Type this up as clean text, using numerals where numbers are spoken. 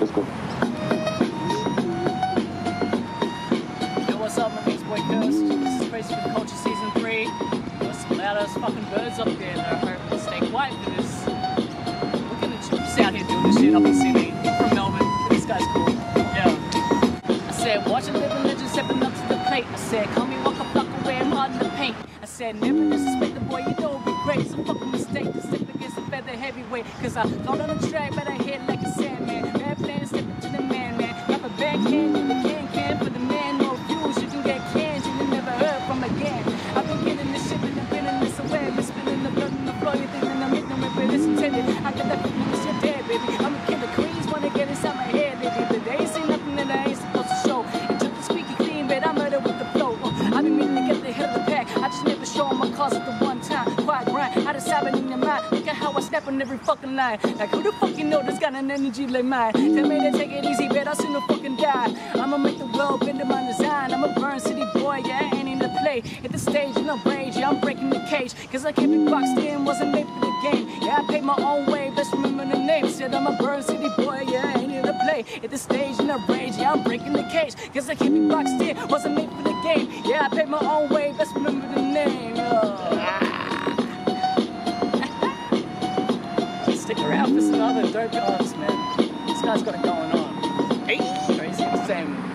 Let's go. Yo, what's up? My name's Boy Ghost. This is Brace for the Culture Season 3. There's some loud-ass fucking birds up there that are hoping to stay quiet for this. We're gonna just out here doing this shit up in Sydney. I'm from Melbourne. This guy's cool. Yeah. I said, watching living legends, stepping up to the plate. I said, call me walk a block away, I'm hard in the paint. I said, never disrespect the boy, you know it'll be great. It's a fucking mistake to step against a feather heavyweight. Cause I thought on a track, but I hit like a sandman. Bad plan, step into the man. Grab a backhand in the can for the man. No views, you can get cans you never heard from again. I've been getting this shit and I've been in this awareness. Been in the blood and the floor, you think that I'm ignorant, but it's intended. I got that from this shit dead, baby. I'm a killer, queens wanna get inside my head, baby. But they ain't seen nothing that I ain't supposed to show. It took the squeaky clean, but I murder with the flow. I've been meaning to get the hell of the pack. I just never show my cause at the one time. Quiet grind, I just have it in your mind. Look at how I step on every fucking line. Like who the fuck you know that's got an energy like mine? Tell me to take it easy, but I'll soon fucking die. I'ma make the world bend to my design. I'm a burn city boy, yeah, I ain't in the play. Hit the stage and I'm rage, yeah, I'm breaking the cage. Cause I can't be boxed in, wasn't made for the game. Yeah, I paid my own way, best remember the name. Said I'm a burn city boy, yeah, I ain't in the play. Hit the stage and I'm rage, yeah, I'm breaking the cage. Cause I can't be boxed in, wasn't made for the game. Yeah, I paid my own way, best remember the name. Stick around for some other dope artists, man. This guy's got it going on. Hey, crazy, same.